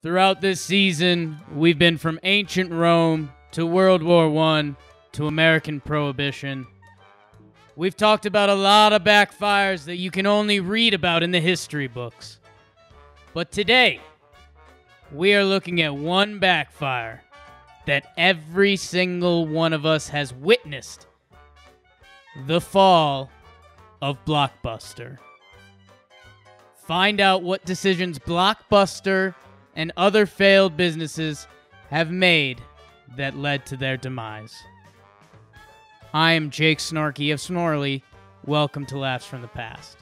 Throughout this season, we've been from ancient Rome to World War I to American Prohibition. We've talked about a lot of backfires that you can only read about in the history books. But today, we are looking at one backfire that every single one of us has witnessed. The fall of Blockbuster. Find out what decisions Blockbuster and other failed businesses have made that led to their demise. I am Jake Snarky of Snorley. Welcome to Laughs from the Past.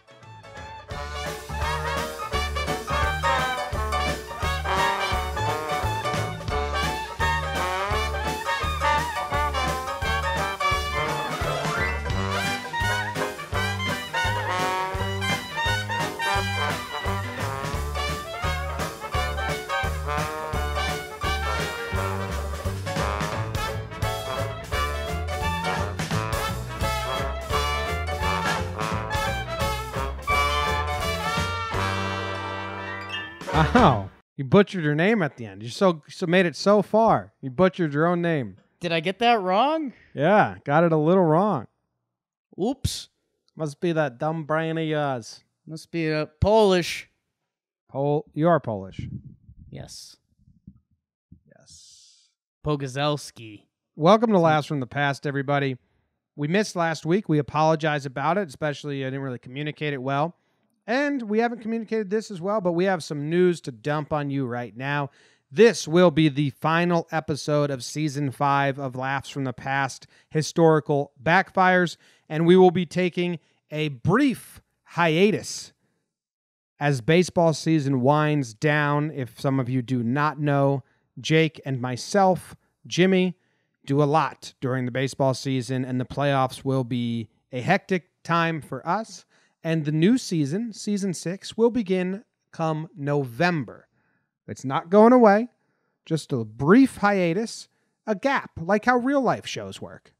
Wow, you butchered your name at the end. You so made it so far. You butchered your own name. Did I get that wrong? Yeah, got it a little wrong. Oops. Must be that dumb brain of yours. Must be Polish. You are Polish. Yes. Yes. Pogazelski. Welcome to Laughs from the Past, everybody. We missed last week. We apologize about it, especially I didn't really communicate it well. And we haven't communicated this as well, but we have some news to dump on you right now. This will be the final episode of Season 5 of Laughs from the Past Historical Backfires, and we will be taking a brief hiatus as baseball season winds down. If some of you do not know, Jake and myself, Jimmy, do a lot during the baseball season, and the playoffs will be a hectic time for us. And the new season, Season 6, will begin come November. It's not going away. Just a brief hiatus. A gap, like how real life shows work.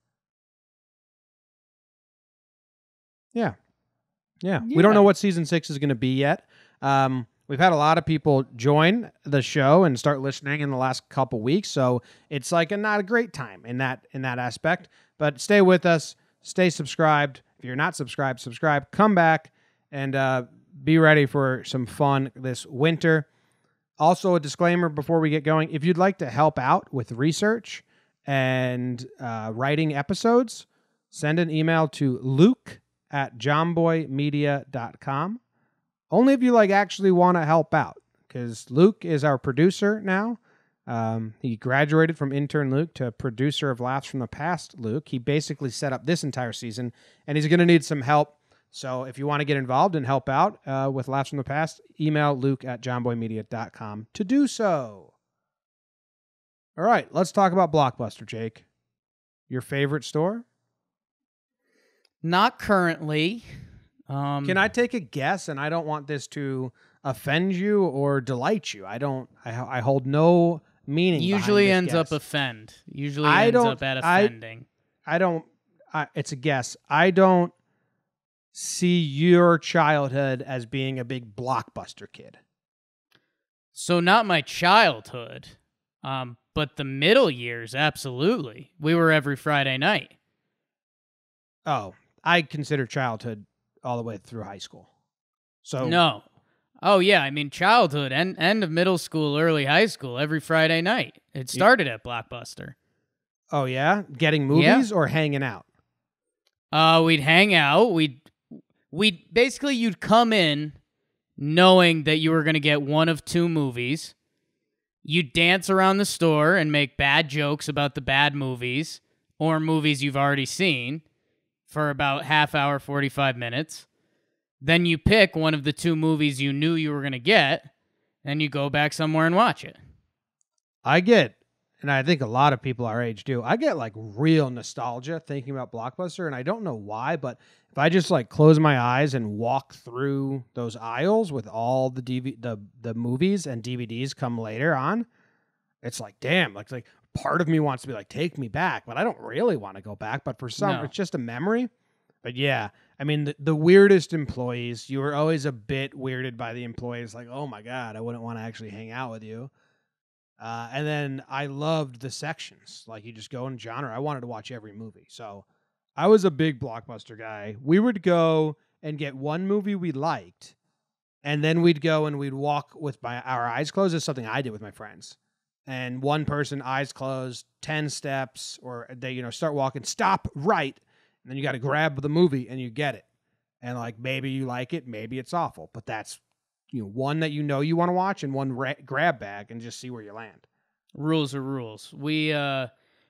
Yeah. We don't know what Season 6 is going to be yet. We've had a lot of people join the show and start listening in the last couple weeks. So it's like not a great time in that aspect. But stay with us. Stay subscribed. If you're not subscribed, subscribe. Come back and be ready for some fun this winter. Also, a disclaimer before we get going. If you'd like to help out with research and writing episodes, send an email to luke@jomboymedia.com. Only if you actually want to help out, because Luke is our producer now. He graduated from intern Luke to producer of Laughs from the Past Luke. He basically set up this entire season, and he's going to need some help. So if you want to get involved and help out with Laughs from the Past, email luke@jomboymedia.com to do so. All right, let's talk about Blockbuster, Jake. Your favorite store? Not currently. Can I take a guess? And I don't want this to offend you or delight you. I hold no meaning. Usually ends guess. Up offend. Usually I ends don't, up at offending. It's a guess. I don't see your childhood as being a big Blockbuster kid. So not my childhood, but the middle years, absolutely. We were every Friday night. Oh, I consider childhood all the way through high school. So no. Oh, yeah. I mean, childhood, end of middle school, early high school, every Friday night. It started at Blockbuster. Oh, yeah? Getting movies or hanging out? We'd hang out. We'd basically, you'd come in knowing that you were going to get one of two movies. You'd dance around the store and make bad jokes about the bad movies or movies you've already seen for about half hour, 45 minutes. Then you pick one of the two movies you knew you were going to get, and you go back somewhere and watch it. And I think a lot of people our age do, I get real nostalgia thinking about Blockbuster, and I don't know why, but if I just close my eyes and walk through those aisles with all the movies and DVDs come later on, it's damn, like part of me wants to be take me back, but I don't really want to go back, but for some, it's just a memory. But yeah, I mean, the weirdest employees, you were always a bit weirded by the employees. Oh, my God, I wouldn't want to actually hang out with you. And then I loved the sections. Like, you just go in genre. I wanted to watch every movie. So I was a big Blockbuster guy. We would go and get one movie we liked, and then we'd go and we'd walk with our eyes closed. It's something I did with my friends. And one person, eyes closed, 10 steps, or they, you know, start walking, stop right, and then you got to grab the movie and you get it. And, like, maybe you like it, maybe it's awful, but that's, you know, one that you know you want to watch and one grab bag and just see where you land. Rules are rules. We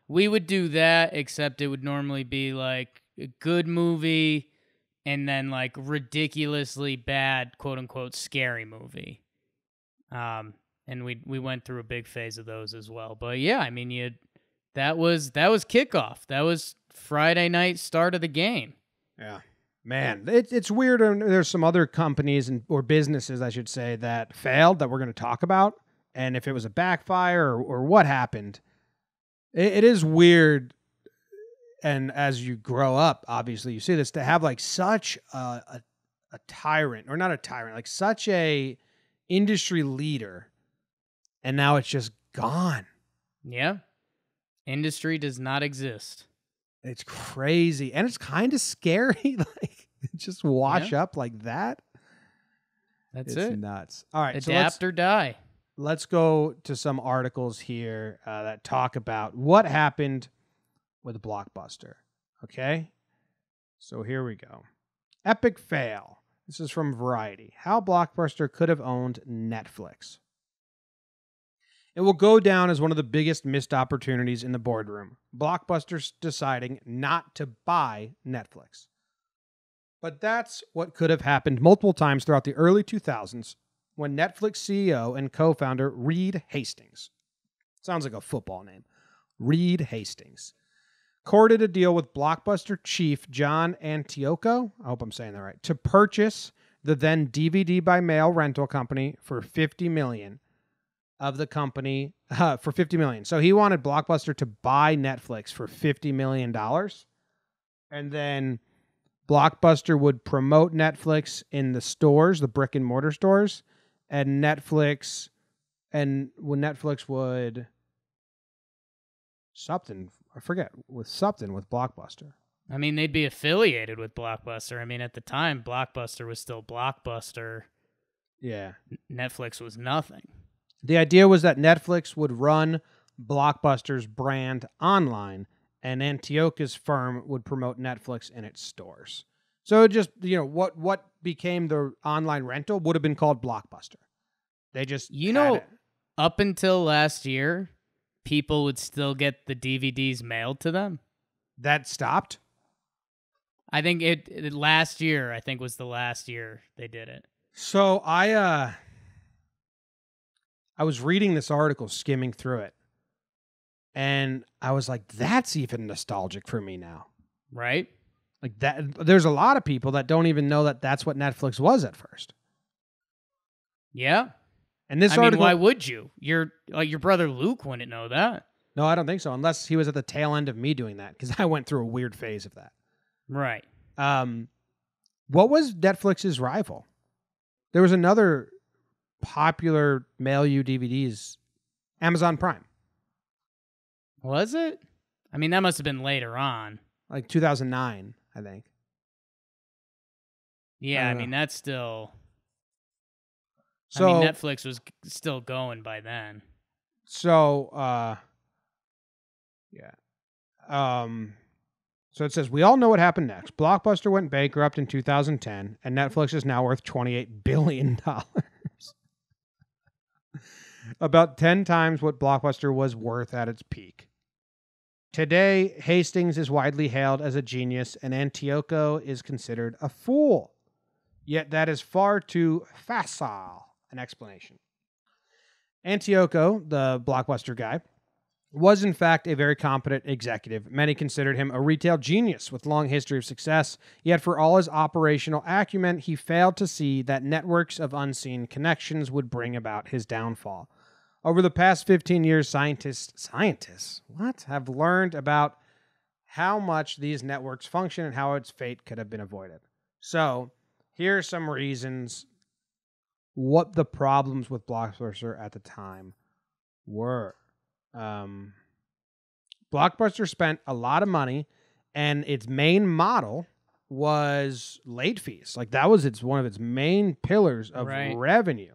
would do that, except it would normally be, like, a good movie and then, like, ridiculously bad, quote-unquote, scary movie. And we went through a big phase of those as well. But yeah, I mean, that was kickoff. That was Friday night, start of the game. Yeah, man, it's weird. And there's some other companies or businesses, I should say, that failed that we're going to talk about, and if it was a backfire or what happened. It is weird. And as you grow up, obviously, you see this, to have, like, such a tyrant, or not a tyrant, like such a industry leader. And now it's just gone. Yeah. Industry does not exist. It's crazy. And it's kind of scary. Like, just wash up like that. It's nuts. All right. Adapt or die. Let's go to some articles here that talk about what happened with Blockbuster. Okay. So here we go. Epic fail. This is from Variety. How Blockbuster could have owned Netflix. It will go down as one of the biggest missed opportunities in the boardroom. Blockbuster's deciding not to buy Netflix. But that's what could have happened multiple times throughout the early 2000s when Netflix CEO and co-founder Reed Hastings, sounds like a football name, Reed Hastings, courted a deal with Blockbuster chief John Antioco, I hope I'm saying that right, to purchase the then DVD-by-mail rental company for $50 million. For $50 million. So he wanted Blockbuster to buy Netflix for $50 million. And then Blockbuster would promote Netflix in the stores, the brick and mortar stores, and Netflix would something with Blockbuster. I mean, they'd be affiliated with Blockbuster. I mean, at the time, Blockbuster was still Blockbuster. Yeah. Netflix was nothing. The idea was that Netflix would run Blockbuster's brand online, and Antioch's firm would promote Netflix in its stores. So it just, you know, what became the online rental would have been called Blockbuster. They just, you know, up until last year, people would still get the DVDs mailed to them. That stopped? I think it last year, I think was the last year they did it. So I was reading this article, skimming through it, and I was like, that's even nostalgic for me now. Right? Like that. There's a lot of people that don't even know that that's what Netflix was at first. Yeah. And this article, I mean, why would you? Your brother Luke wouldn't know that. No, I don't think so, unless he was at the tail end of me doing that, because I went through a weird phase of that. Right. What was Netflix's rival? There was another popular mail you DVDs, Amazon Prime. Was it? I mean, that must have been later on. Like 2009, I think. Yeah, I mean, that's still... So, I mean, Netflix was still going by then. So, yeah. So it says, we all know what happened next. Blockbuster went bankrupt in 2010, and Netflix is now worth $28 billion. About 10 times what Blockbuster was worth at its peak. Today, Hastings is widely hailed as a genius, and Antioco is considered a fool. Yet that is far too facile an explanation. Antioco, the Blockbuster guy, was in fact a very competent executive. Many considered him a retail genius with long history of success. Yet for all his operational acumen, he failed to see that networks of unseen connections would bring about his downfall. Over the past 15 years, scientists have learned about how much these networks function and how its fate could have been avoided. So here are some reasons what the problems with Blockbuster at the time were. Blockbuster spent a lot of money, and its main model was late fees. Like, that was one of its main pillars of revenue.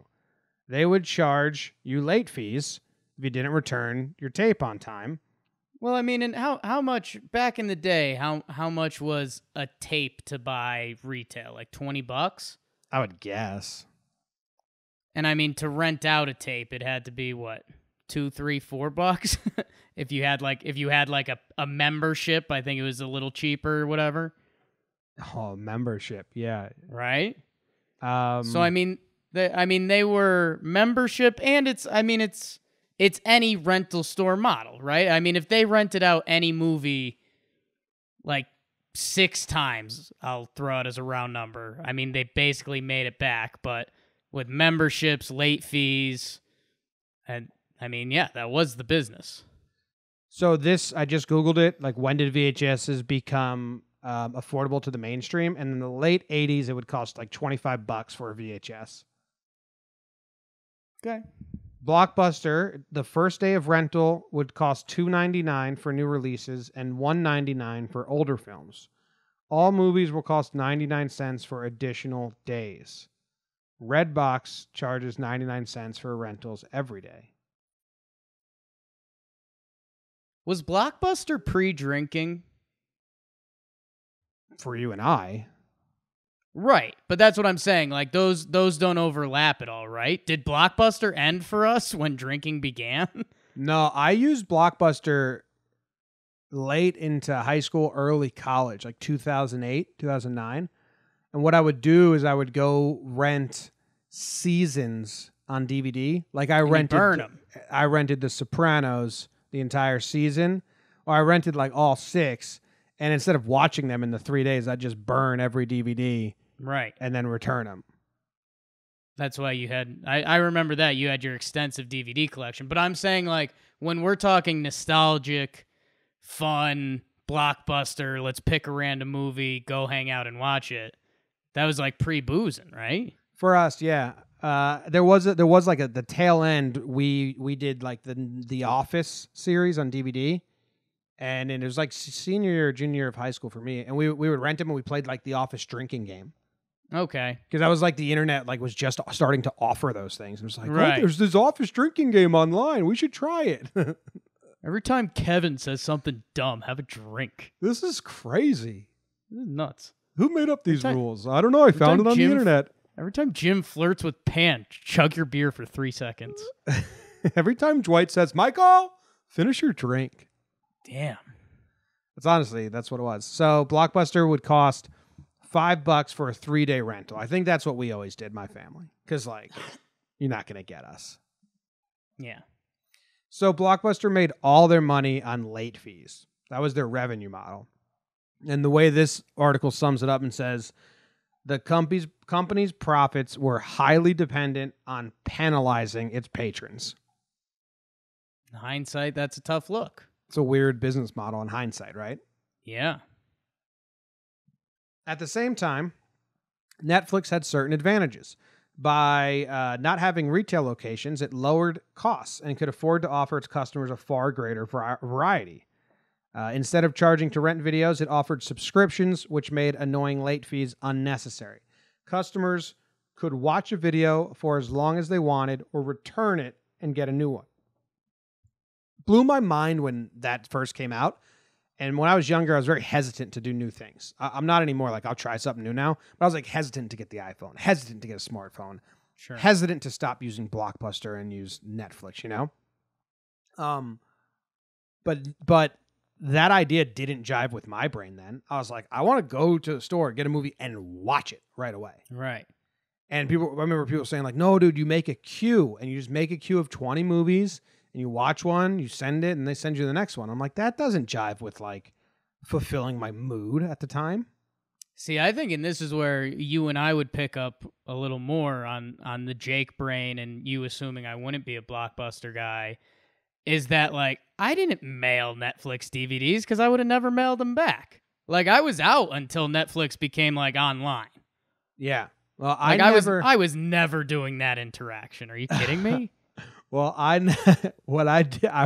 They would charge you late fees if you didn't return your tape on time. Well, I mean, and how much back in the day, how much was a tape to buy retail? Like $20? I would guess. And I mean, to rent out a tape, it had to be what? $2, $3, $4 if you had like a membership. I think it was a little cheaper or whatever. Oh, membership, yeah, right. So they were membership, and it's any rental store model, right? I mean, if they rented out any movie like 6 times, I'll throw it as a round number. I mean, they basically made it back, but with memberships, late fees, and I mean, yeah, that was the business. So this, I just Googled it, like, when did VHSs become affordable to the mainstream? And in the late 80s, it would cost like $25 for a VHS. Okay. Blockbuster, the first day of rental would cost $2.99 for new releases and $1.99 for older films. All movies will cost 99 cents for additional days. Redbox charges 99 cents for rentals every day. Was Blockbuster pre-drinking? For you and I. Right, but that's what I'm saying. Like, those don't overlap at all, right? Did Blockbuster end for us when drinking began? No, I used Blockbuster late into high school, early college, like 2008, 2009. And what I would do is I would go rent seasons on DVD. Like, I rented The Sopranos the entire season, or I rented like all 6, and instead of watching them in the 3 days, I'd just burn every DVD, right, and then return them. That's why you had, I remember that, you had your extensive DVD collection, but I'm saying, like, when we're talking nostalgic, fun, Blockbuster, let's pick a random movie, go hang out and watch it, that was like pre-boozing, right? For us, yeah. There was like the tail end. We did like the Office series on DVD, and it was like senior year, junior year of high school for me. And we would rent them, and we played like the Office drinking game. Okay, because that was like the internet like was just starting to offer those things. It was like, right, oh, there's this Office drinking game online. We should try it. Every time Kevin says something dumb, have a drink. This is crazy. This is nuts. Who made up these rules? I don't know. I found it on the internet. Every time Jim flirts with Pan, chug your beer for 3 seconds. Every time Dwight says, Michael, finish your drink. Damn. That's what it was. So Blockbuster would cost $5 for a 3-day rental. I think that's what we always did, my family. Because, like, you're not going to get us. Yeah. So Blockbuster made all their money on late fees. That was their revenue model. And the way this article sums it up and says, the company's profits were highly dependent on penalizing its patrons. In hindsight, that's a tough look. It's a weird business model in hindsight, right? Yeah. At the same time, Netflix had certain advantages. By not having retail locations, it lowered costs and could afford to offer its customers a far greater variety. Instead of charging to rent videos, it offered subscriptions, which made annoying late fees unnecessary. Customers could watch a video for as long as they wanted or return it and get a new one. Blew my mind when that first came out. And when I was younger, I was very hesitant to do new things. I'm not anymore. Like, I'll try something new now. But I was like hesitant to get the iPhone, hesitant to get a smartphone, sure, hesitant to stop using Blockbuster and use Netflix, you know? But that idea didn't jive with my brain then. I was like, I want to go to the store, get a movie, and watch it right away. Right. And I remember people saying, like, no, dude, you make a queue, and you just make a queue of 20 movies, and you watch one, you send it, and they send you the next one. I'm like, that doesn't jive with, like, fulfilling my mood at the time. See, I think, and this is where you and I would pick up a little more on the Jake brain, and you assuming I wouldn't be a Blockbuster guy, is that, like, I didn't mail Netflix DVDs because I would have never mailed them back. Like, I was out until Netflix became, like, online. Yeah. Well, I was never doing that interaction. Are you kidding me? Well, I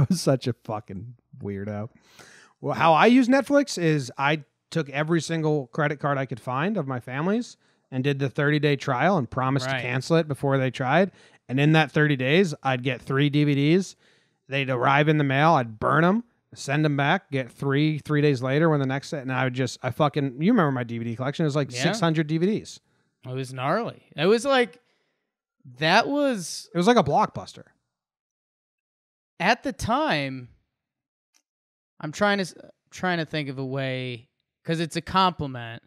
was such a fucking weirdo. Well, how I use Netflix is I took every single credit card I could find of my family's and did the 30-day trial and promised to cancel it before they tried. And in that 30 days, I'd get 3 DVDs. They'd arrive in the mail. I'd burn them, send them back, get 3 days later when the next set. And I would just, you remember my DVD collection. It was like 600 DVDs. It was gnarly. It was like, it was like a Blockbuster. At the time, I'm trying to think of a way, because it's a compliment,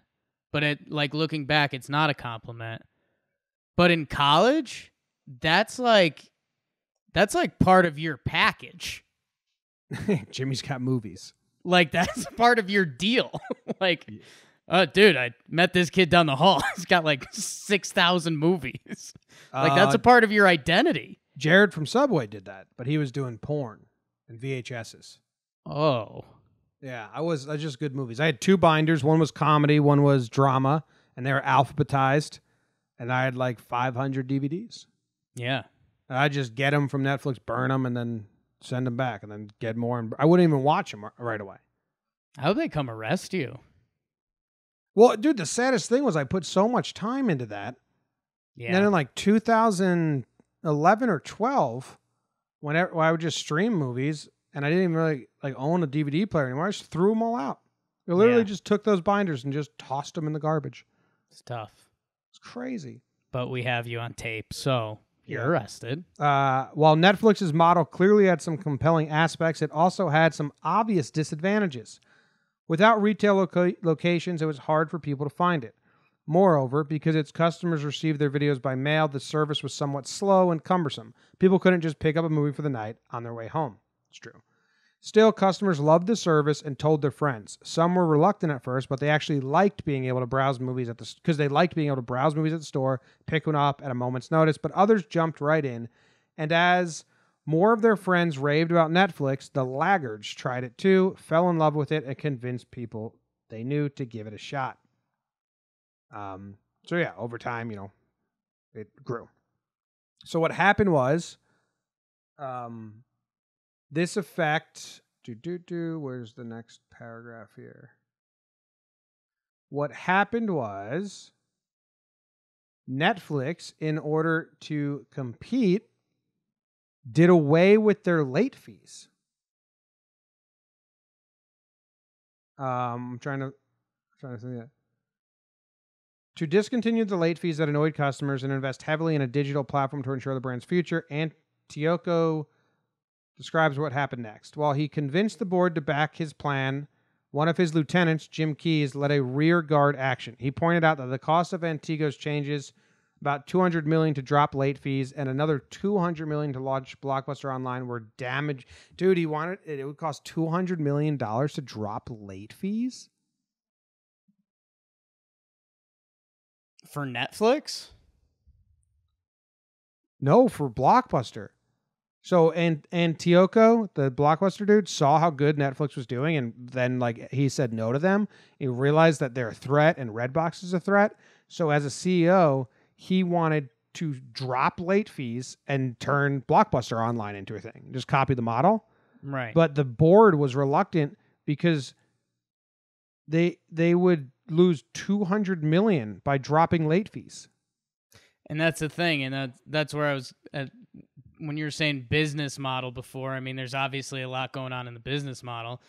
but looking back, it's not a compliment. But in college, that's like part of your package. Jimmy's got movies. Like, that's part of your deal. Oh, dude, I met this kid down the hall. He's got like 6,000 movies. That's a part of your identity. Jared from Subway did that, but he was doing porn and VHSs. Oh. Yeah, I was just good movies. I had 2 binders. One was comedy, one was drama, and they were alphabetized, and I had like 500 DVDs. Yeah. I just get them from Netflix, burn them, and then send them back, and then get more. And I wouldn't even watch them right away. How would they come arrest you? Well, dude, the saddest thing was I put so much time into that. Yeah. And then in like 2011 or 12, whenever I would just stream movies, and I didn't even really own a DVD player anymore. I just threw them all out. I literally just took those binders and just tossed them in the garbage. It's tough. It's crazy. But we have you on tape, so you're arrested. While Netflix's model clearly had some compelling aspects, it also had some obvious disadvantages. Without retail locations, it was hard for people to find it. Moreover, because its customers received their videos by mail, the service was somewhat slow and cumbersome. People couldn't just pick up a movie for the night on their way home. It's true. Still, customers loved the service and told their friends. Some were reluctant at first, but they actually liked being able to browse movies at the store, pick one up at a moment's notice, but others jumped right in. And as more of their friends raved about Netflix, the laggards tried it too, fell in love with it, and convinced people they knew to give it a shot. So yeah, over time, it grew. So what happened was, this effect, where's the next paragraph here? What happened was Netflix, in order to compete, did away with their late fees. I'm trying to think that. To discontinue the late fees that annoyed customers and invest heavily in a digital platform to ensure the brand's future, Antioco describes what happened next. While he convinced the board to back his plan, one of his lieutenants, Jim Keyes, led a rear guard action. He pointed out that the cost of Antioco's changes, about $200 million to drop late fees and another $200 million to launch Blockbuster Online, were damaged. Dude, it would cost $200 million to drop late fees? For Netflix? No, for Blockbuster. So Antioco, the Blockbuster dude, saw how good Netflix was doing, and then he said no to them. He realized that they're a threat and Redbox is a threat. So as a CEO... he wanted to drop late fees and turn Blockbuster Online into a thing. Just copy the model. Right. But the board was reluctant because they would lose $200 million by dropping late fees. And that's the thing. And that's where I was at when you were saying business model before. I mean, there's obviously a lot going on in the business model,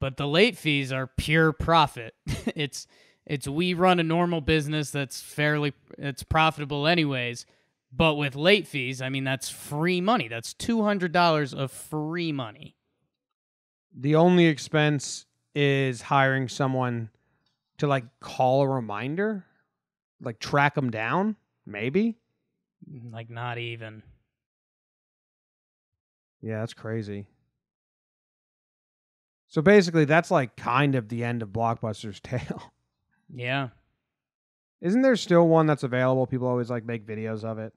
but the late fees are pure profit. We run a normal business that's profitable anyways, but with late fees, I mean, that's free money. That's $200 of free money. The only expense is hiring someone to call a reminder, track them down, maybe. Not even. Yeah, that's crazy. So basically, that's kind of the end of Blockbuster's tale. Yeah. Isn't there still one that's available? People always make videos of it.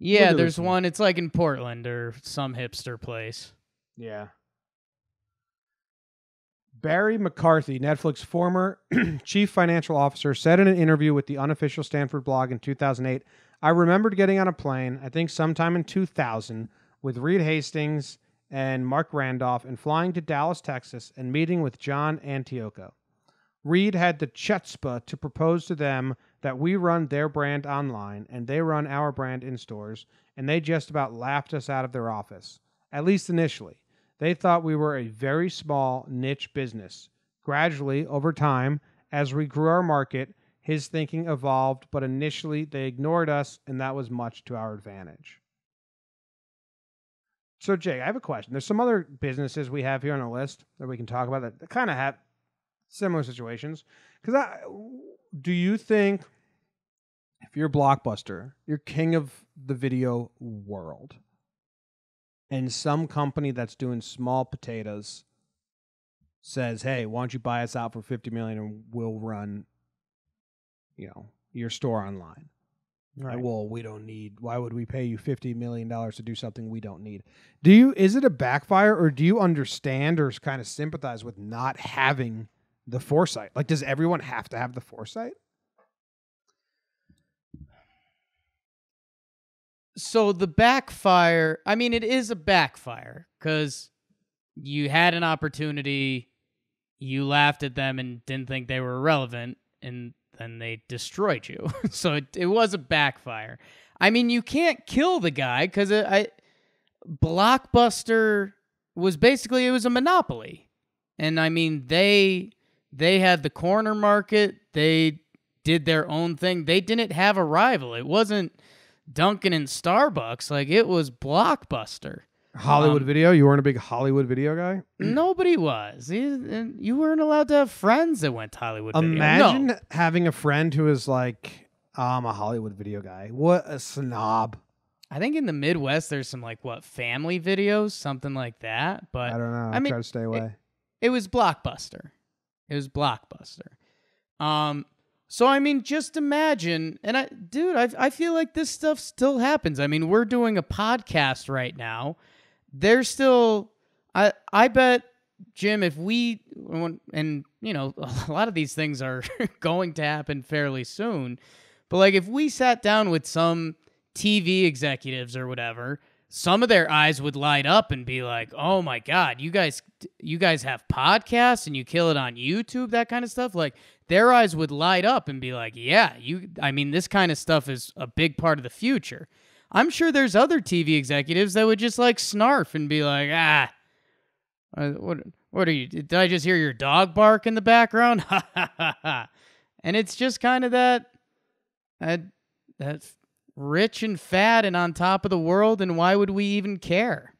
Yeah, there's one. It's in Portland or some hipster place. Yeah. Barry McCarthy, Netflix's former chief financial officer, said in an interview with the unofficial Stanford blog in 2008, "I remembered getting on a plane, I think sometime in 2000, with Reed Hastings and Mark Randolph and flying to Dallas, Texas, and meeting with John Antioco. Reed had the chutzpah to propose to them that we run their brand online and they run our brand in stores, and they just about laughed us out of their office, at least initially. They thought we were a very small niche business. Gradually, over time, as we grew our market, his thinking evolved, but initially they ignored us, and that was much to our advantage. So, Jay, I have a question. There's some other businesses we have here on the list that we can talk about that kind of have similar situations. Do you think if you're Blockbuster, you're king of the video world, and some company that's doing small potatoes says, hey, why don't you buy us out for $50 million and we'll run, your store online? Right. Like, well, we don't need, why would we pay you $50 million to do something we don't need? Is it a backfire, or do you understand or kind of sympathize with not having the foresight? Like, does everyone have to have the foresight? So the backfire, I mean, it is a backfire because you had an opportunity, you laughed at them and didn't think they were relevant, and then they destroyed you. So it was a backfire. I mean, you can't kill the guy because Blockbuster was basically, it was a monopoly. And I mean, they had the corner market. They did their own thing. They didn't have a rival. It wasn't Dunkin' and Starbucks. Like, it was Blockbuster. Hollywood Video? You weren't a big Hollywood Video guy? Nobody was. You weren't allowed to have friends that went to Hollywood Video. Imagine having a friend who is like, I'm a Hollywood Video guy. What a snob. I think in the Midwest, there's some, family videos, something like that. But I don't know. I mean, try to stay away. It was Blockbuster. It was Blockbuster. So, I mean, just imagine, and I feel like this stuff still happens. I mean, we're doing a podcast right now. There's still, I bet, Jim, if we, and, a lot of these things are going to happen fairly soon, but, if we sat down with some TV executives or whatever, some of their eyes would light up and be like, oh, my God, you guys have podcasts and you kill it on YouTube, that kind of stuff. Their eyes would light up and be like, yeah, this kind of stuff is a big part of the future. I'm sure there's other TV executives that would just, snarf and be like, what are you, did I just hear your dog bark in the background? Ha, ha, ha, ha. And it's just kind of that's rich and fat and on top of the world, and why would we even care?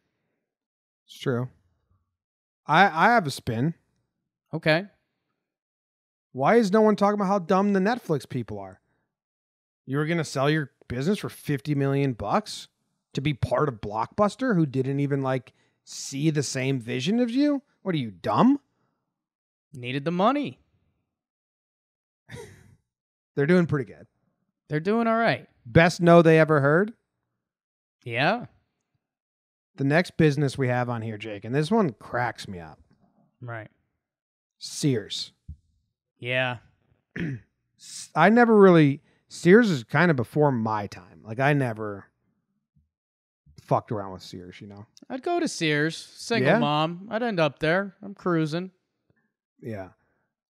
It's true. I have a spin. Okay. Why is no one talking about how dumb the Netflix people are? You were going to sell your business for $50 million to be part of Blockbuster, who didn't even see the same vision as you? What are you, dumb? Needed the money. They're doing pretty good. They're doing all right. Best no they ever heard? Yeah. The next business we have on here, Jake, and this one cracks me up. Right. Sears. Yeah. Sears is kind of before my time. I never fucked around with Sears, I'd go to Sears, single mom. I'd end up there. I'm cruising. Yeah.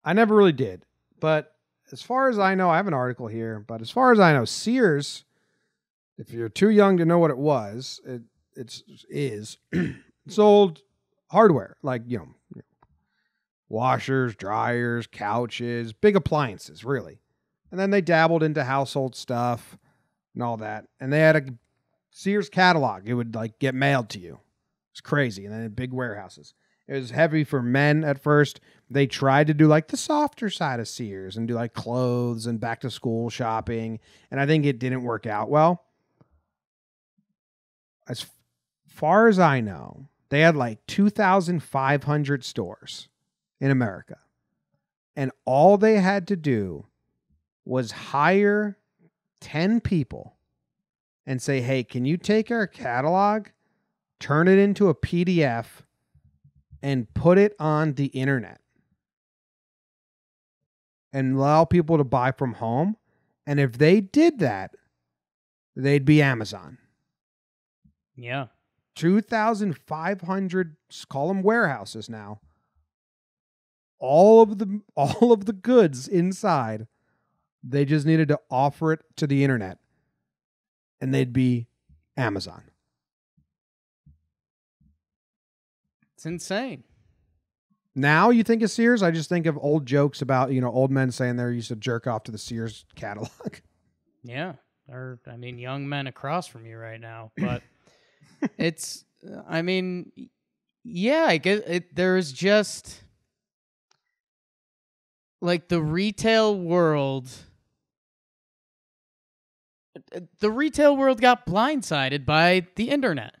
I never really did. But as far as I know, I have an article here, but as far as I know, Sears, if you're too young to know what it was, it sold hardware, washers, dryers, couches, big appliances, really. And then they dabbled into household stuff and all that. And they had a Sears catalog. It would get mailed to you. It's crazy. And then in big warehouses. It was heavy for men at first. They tried to do the softer side of Sears and do clothes and back to school shopping. And I think it didn't work out well. As far as I know, they had 2,500 stores in America. And all they had to do was hire 10 people and say, hey, can you take our catalog, turn it into a PDF, and put it on the internet and allow people to buy from home? And if they did that, they'd be Amazon. Yeah. 2,500 column warehouses now. All of the goods inside, they just needed to offer it to the internet, and they'd be Amazon. It's insane. Now you think of Sears, I just think of old jokes about, you know, old men saying they used to jerk off to the Sears catalog. Yeah, or I mean, young men across from you right now, but it's, I mean, yeah, I guess it, there's just like the retail world got blindsided by the internet.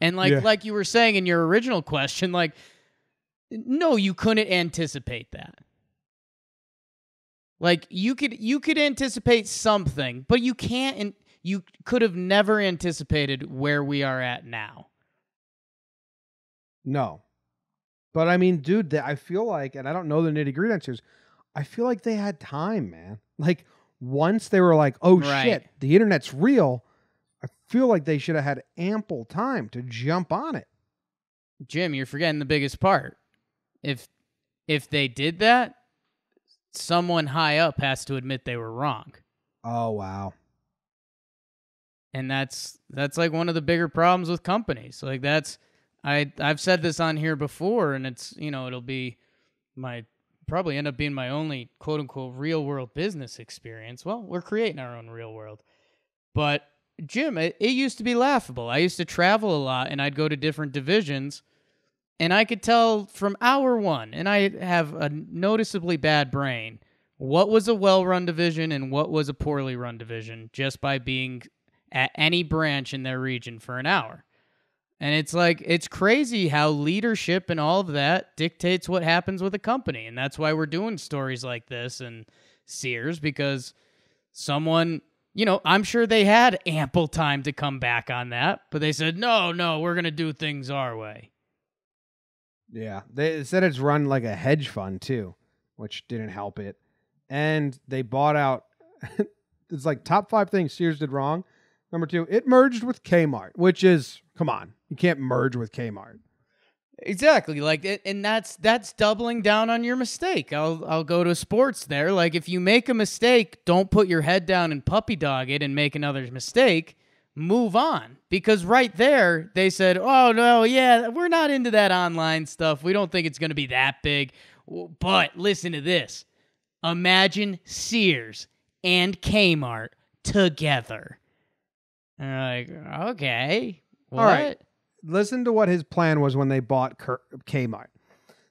And like you were saying in your original question, like, no, you couldn't anticipate that. Like you could anticipate something, but you can't, and you could have never anticipated where we are at now. No, but I mean, dude, I feel like, and I don't know the nitty gritty answers, I feel like they had time, man. Like once they were like, oh right, shit, the internet's real. I feel like they should have had ample time to jump on it. Jim, you're forgetting the biggest part. If they did that, someone high up has to admit they were wrong. Oh, wow. And that's like one of the bigger problems with companies. Like that's, I've said this on here before, and it's, you know, it'll be probably end up being my only quote unquote real world business experience. Well, we're creating our own real world, but Jim, it used to be laughable. I used to travel a lot, and I'd go to different divisions, and I could tell from hour one, and I have a noticeably bad brain, what was a well-run division and what was a poorly run division just by being at any branch in their region for an hour. And it's like, it's crazy how leadership and all of that dictates what happens with a company, and that's why we're doing stories like this and Sears, because someone... You know, I'm sure they had ample time to come back on that, but they said, no, we're going to do things our way. Yeah, they said it's run like a hedge fund, too, which didn't help it. And they bought out, it's like top 5 things Sears did wrong. Number 2, it merged with Kmart, which is, come on, you can't merge with Kmart. Exactly, like, and that's doubling down on your mistake. I'll go to sports there. Like, if you make a mistake, don't put your head down and puppy dog it and make another mistake. Move on, because right there they said, "Oh no, yeah, we're not into that online stuff. We don't think it's going to be that big." But listen to this: imagine Sears and Kmart together. And they're like, okay, what? All right. Listen to what his plan was when they bought Kmart.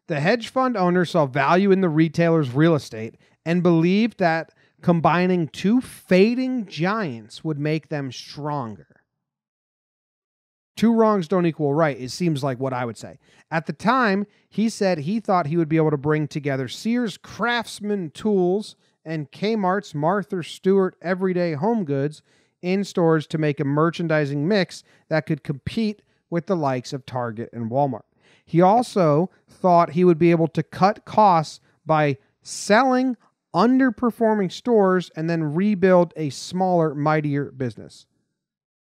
The hedge fund owner saw value in the retailer's real estate and believed that combining 2 fading giants would make them stronger. 2 wrongs don't equal right, it seems like what I would say. At the time, he said he thought he would be able to bring together Sears Craftsman Tools and Kmart's Martha Stewart Everyday Home Goods in stores to make a merchandising mix that could compete with the likes of Target and Walmart. He also thought he would be able to cut costs by selling underperforming stores and then rebuild a smaller, mightier business.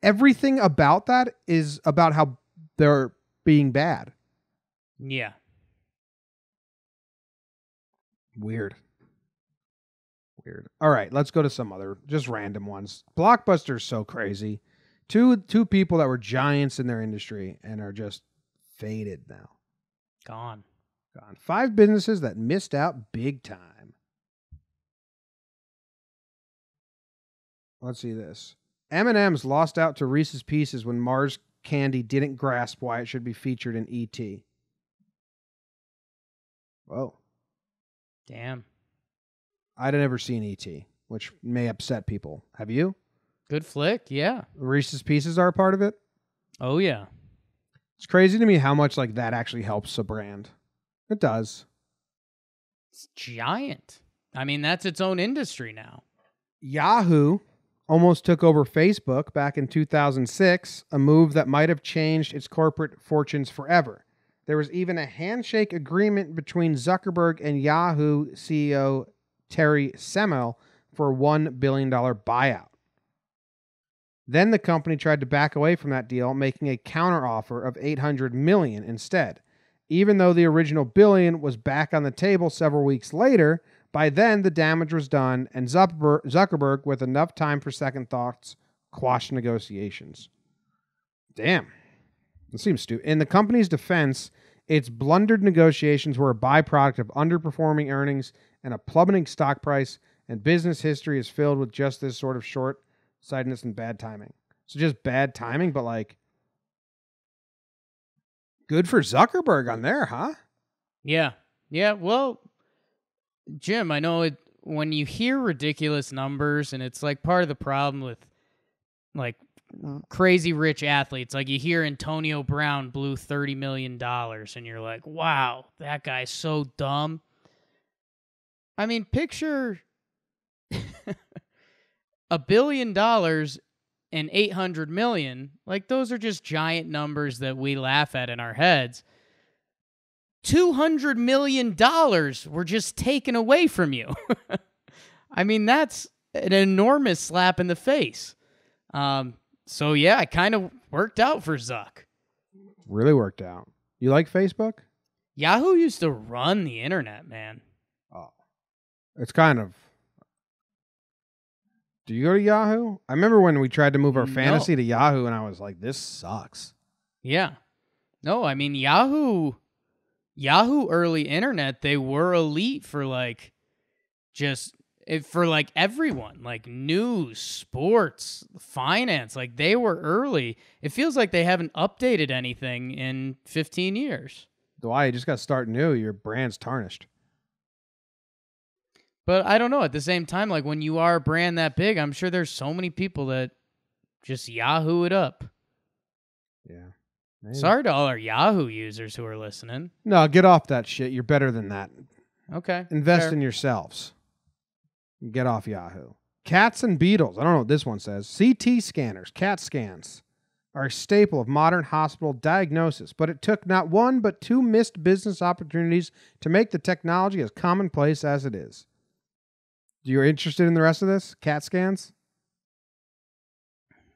Everything about that is about how they're being bad. Yeah. Weird. All right, let's go to some other just random ones. Blockbuster's so crazy. Two people that were giants in their industry and are just faded now. Gone. 5 businesses that missed out big time. Let's see this. M&M's lost out to Reese's Pieces when Mars Candy didn't grasp why it should be featured in E.T. Whoa. Damn. I'd have never seen E.T., which may upset people. Have you? Good flick, yeah. Reese's Pieces are a part of it? Oh, yeah. It's crazy to me how much like that actually helps a brand. It does. It's giant. I mean, that's its own industry now. Yahoo almost took over Facebook back in 2006, a move that might have changed its corporate fortunes forever. There was even a handshake agreement between Zuckerberg and Yahoo CEO Terry Semel for a $1 billion buyout. Then the company tried to back away from that deal, making a counteroffer of $800 million instead. Even though the original billion was back on the table several weeks later, by then the damage was done, and Zuckerberg, with enough time for second thoughts, quashed negotiations. Damn. That seems stupid. In the company's defense, its blundered negotiations were a byproduct of underperforming earnings and a plummeting stock price, and business history is filled with just this sort of short-sightedness and bad timing. So just bad timing, but like, good for Zuckerberg on there, huh? Yeah. Yeah, well, Jim, I know it, when you hear ridiculous numbers, and it's like part of the problem with like crazy rich athletes, like you hear Antonio Brown blew $30 million and you're like, wow, that guy's so dumb. I mean, picture $1 billion and $800 million. Like, those are just giant numbers that we laugh at in our heads. $200 million were just taken away from you. I mean, that's an enormous slap in the face. So, yeah, it kind of worked out for Zuck. Really worked out. You like Facebook? Yahoo used to run the internet, man. Oh. It's kind of... Do you go to Yahoo? I remember when we tried to move our fantasy to Yahoo, and I was like, this sucks. Yeah. No, I mean, Yahoo early internet, they were elite for like just for like everyone, like news, sports, finance, like they were early. It feels like they haven't updated anything in 15 years. Why? You just got to start new. Your brand's tarnished. But I don't know. At the same time, like when you are a brand that big, I'm sure there's so many people that just Yahoo it up. Yeah. Maybe. Sorry to all our Yahoo users who are listening. No, get off that shit. You're better than that. Okay. Invest in yourselves. Get off Yahoo. Cats and beetles. I don't know what this one says. CT scanners, CAT scans, are a staple of modern hospital diagnosis, but it took not one but two missed business opportunities to make the technology as commonplace as it is. You're interested in the rest of this? CAT scans?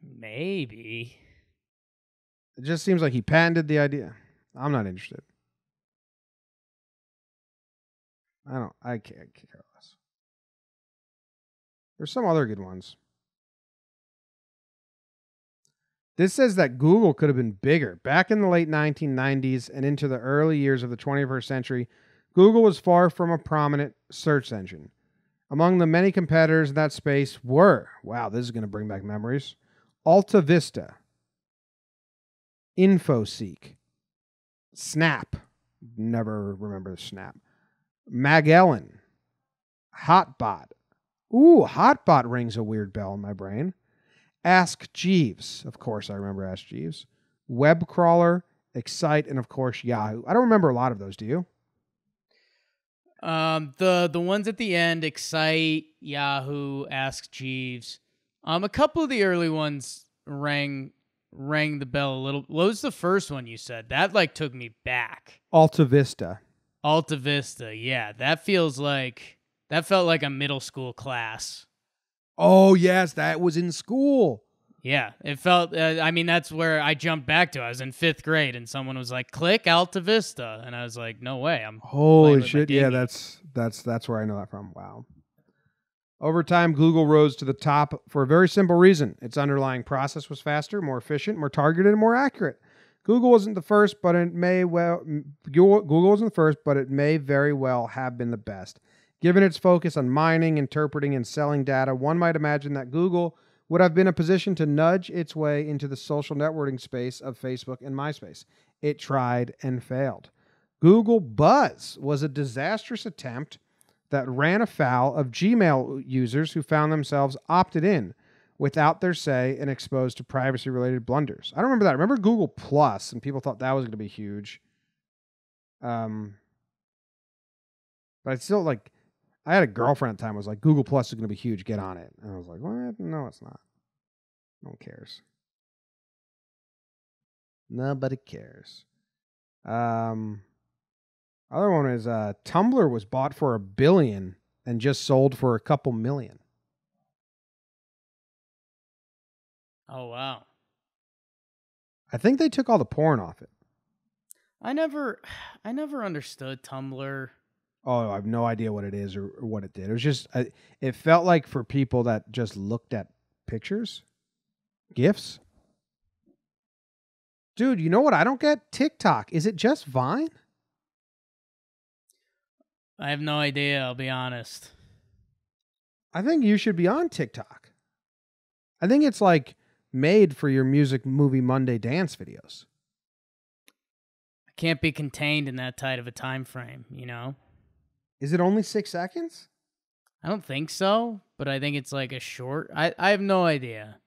Maybe. It just seems like he patented the idea. I'm not interested. I can't care less. There's some other good ones. This says that Google could have been bigger. Back in the late 1990s and into the early years of the 21st century, Google was far from a prominent search engine. Among the many competitors in that space were, wow, this is going to bring back memories, AltaVista, InfoSeek, Snap, never remember Snap, Magellan, Hotbot. Ooh, Hotbot rings a weird bell in my brain. Ask Jeeves. Of course, I remember Ask Jeeves. Webcrawler, Excite, and of course, Yahoo. I don't remember a lot of those, do you? The ones at the end, Excite, Yahoo, Ask Jeeves. A couple of the early ones rang the bell a little. What was the first one you said? That like took me back. AltaVista, yeah. That felt like a middle school class. Oh, yes, that was in school. Yeah, it felt, I mean, that's where I jumped back to. I was in fifth grade, and someone was like, click AltaVista, and I was like, no way. Holy shit, yeah, that's where I know that from. Wow. Over time, Google rose to the top for a very simple reason. Its underlying process was faster, more efficient, more targeted, and more accurate. Google wasn't the first, but it may very well have been the best. Given its focus on mining, interpreting, and selling data, one might imagine that Google would have been in a position to nudge its way into the social networking space of Facebook and MySpace. It tried and failed. Google Buzz was a disastrous attempt that ran afoul of Gmail users who found themselves opted in without their say and exposed to privacy-related blunders. I don't remember that. I remember Google Plus, and people thought that was going to be huge. But it's still like... I had a girlfriend at the time who was like, Google Plus is going to be huge. Get on it. And I was like, what? No, it's not. No one cares. Nobody cares. Other one is Tumblr was bought for $1 billion and just sold for a couple million. Oh, wow. I think they took all the porn off it. I never understood Tumblr. Oh, I have no idea what it is or what it did. It was just, it felt like for people that just looked at pictures, GIFs. Dude, you know what I don't get? TikTok. Is it just Vine? I have no idea, I'll be honest. I think you should be on TikTok. I think it's like made for your Music Movie Monday dance videos. I can't be contained in that tight of a time frame, you know? Is it only 6 seconds? I don't think so, but I think it's like a short. I have no idea.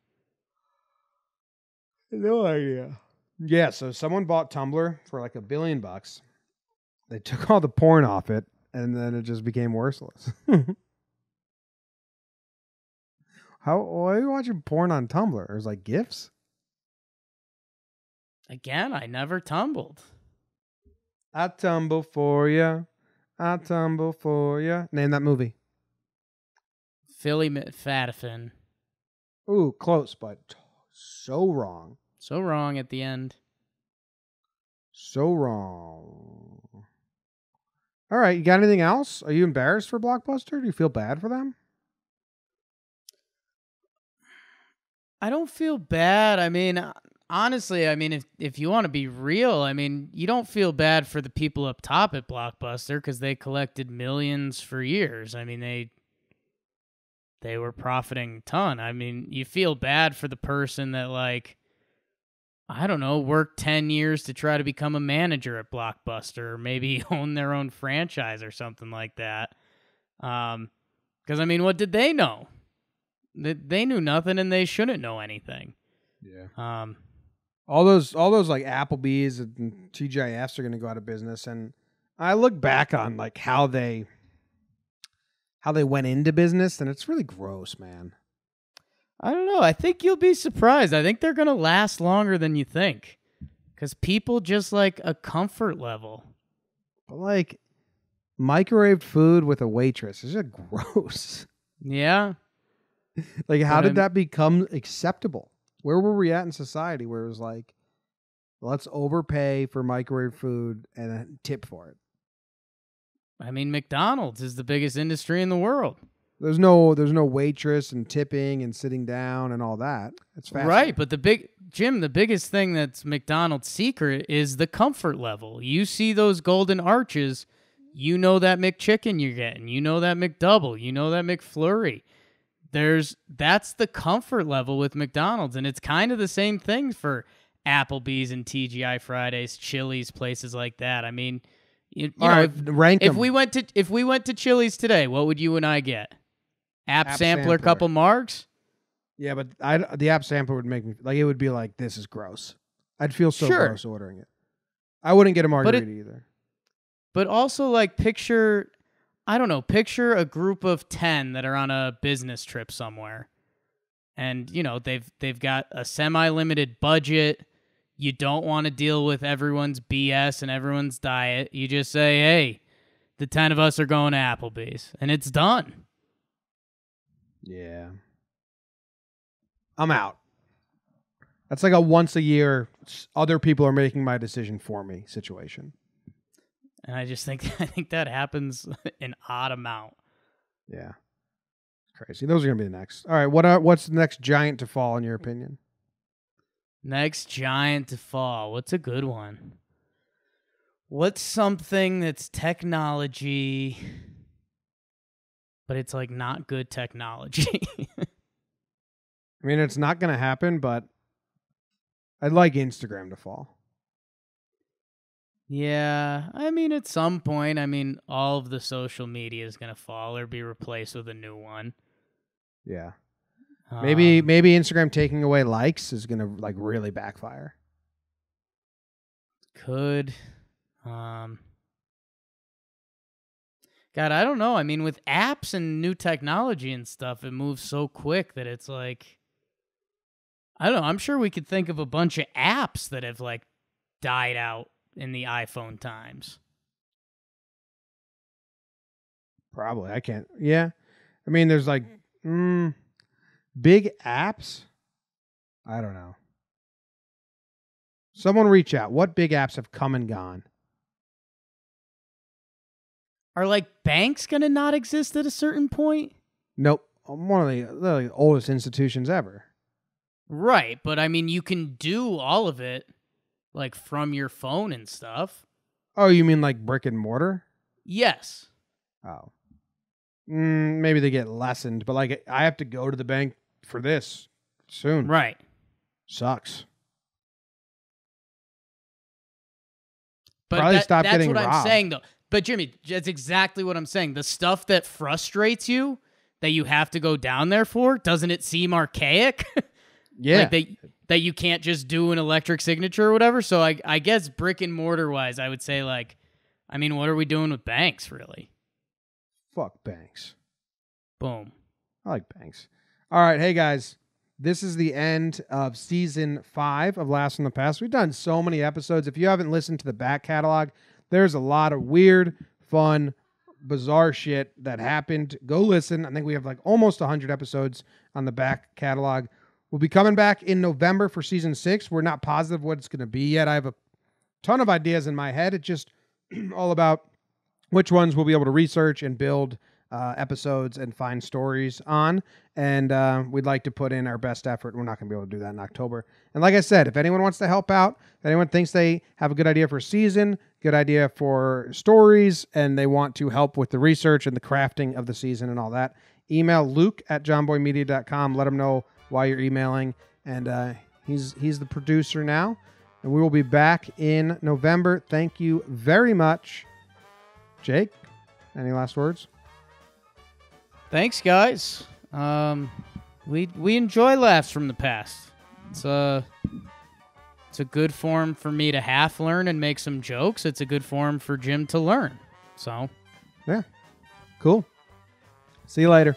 No idea. Yeah, so someone bought Tumblr for like $1 billion. They took all the porn off it, and then it just became worthless. How are you watching porn on Tumblr? It was like GIFs? Again, I never tumbled. I tumble for you. I tumble for you. Name that movie. Philly Fatafin. Ooh, close, but so wrong. So wrong at the end. So wrong. All right, you got anything else? Are you embarrassed for Blockbuster? Do you feel bad for them? I don't feel bad. I mean, honestly, I mean, if you want to be real, I mean, you don't feel bad for the people up top at Blockbuster because they collected millions for years. I mean, they were profiting a ton. I mean, you feel bad for the person that, like, I don't know, worked 10 years to try to become a manager at Blockbuster or maybe own their own franchise or something like that. Because, I mean, what did they know? They knew nothing, and they shouldn't know anything. Yeah. All those like Applebee's and TGIFs are going to go out of business, and I look back on like how they went into business, and it's really gross, man. I don't know. I think you'll be surprised. I think they're going to last longer than you think, because people just like a comfort level. But like microwaved food with a waitress is just gross. Yeah. Like, how did that become acceptable? Where were we at in society where it was like, let's overpay for microwave food and then tip for it? I mean, McDonald's is the biggest industry in the world. There's no waitress and tipping and sitting down and all that. It's fast. Right, but the biggest thing that's McDonald's secret is the comfort level. You see those golden arches, you know that McChicken you're getting, you know that McDouble, you know that McFlurry. That's the comfort level with McDonald's, and it's kind of the same thing for Applebee's and TGI Fridays, Chili's, places like that. I mean, if we went to Chili's today, what would you and I get? App sampler, couple margs. Yeah, but the app sampler would make me like it would be like this is gross. I'd feel so gross ordering it. I wouldn't get a margarita either. But also, like, picture a group of 10 that are on a business trip somewhere. And, you know, they've got a semi-limited budget. You don't want to deal with everyone's BS and everyone's diet. You just say, hey, the 10 of us are going to Applebee's. And it's done. Yeah. I'm out. That's like a once a year, other people are making my decision for me situation. And I think that happens an odd amount. Yeah. Crazy. Those are going to be the next. All right, what's the next giant to fall, in your opinion? Next giant to fall. What's a good one? What's something that's technology, but it's like not good technology? I mean, it's not going to happen, but I'd like Instagram to fall. Yeah, I mean, at some point, I mean, all of the social media is going to fall or be replaced with a new one. Yeah. Maybe Instagram taking away likes is going to, like, really backfire. Could. God, I don't know. I mean, with apps and new technology and stuff, it moves so quick that it's like, I don't know. I'm sure we could think of a bunch of apps that have, like, died out in the iPhone times. Probably. I can't. Yeah. I mean, there's like big apps. I don't know. Someone reach out. What big apps have come and gone? Are like banks going to not exist at a certain point? Nope. One of the oldest institutions ever. Right. But I mean, you can do all of it like from your phone and stuff. Oh, you mean like brick and mortar? Yes. Oh. Maybe they get lessened, but like I have to go to the bank for this soon. Right. Sucks. But probably stop getting robbed. That's what I'm saying, though. But Jimmy, that's exactly what I'm saying. The stuff that frustrates you that you have to go down there for, doesn't it seem archaic? Yeah. Like that you can't just do an electric signature or whatever. So I guess brick and mortar wise, I would say like, I mean, what are we doing with banks really? Fuck banks. Boom. I like banks. All right. Hey guys, this is the end of season 5 of Laughs from the Past. We've done so many episodes. If you haven't listened to the back catalog, there's a lot of weird, fun, bizarre shit that happened. Go listen. I think we have like almost 100 episodes on the back catalog. We'll be coming back in November for season 6. We're not positive what it's going to be yet. I have a ton of ideas in my head. It's just all about which ones we'll be able to research and build episodes and find stories on. And we'd like to put in our best effort. We're not going to be able to do that in October. And like I said, if anyone wants to help out, if anyone thinks they have a good idea for a season, good idea for stories, and they want to help with the research and the crafting of the season and all that, email luke@jomboymedia.com. Let him know why you're emailing. And he's the producer now. And we will be back in November. Thank you very much. Jake, any last words? Thanks, guys. We enjoy Laughs from the Past. It's a good form for me to half learn and make some jokes. It's a good form for Jim to learn. So, yeah. Cool. See you later.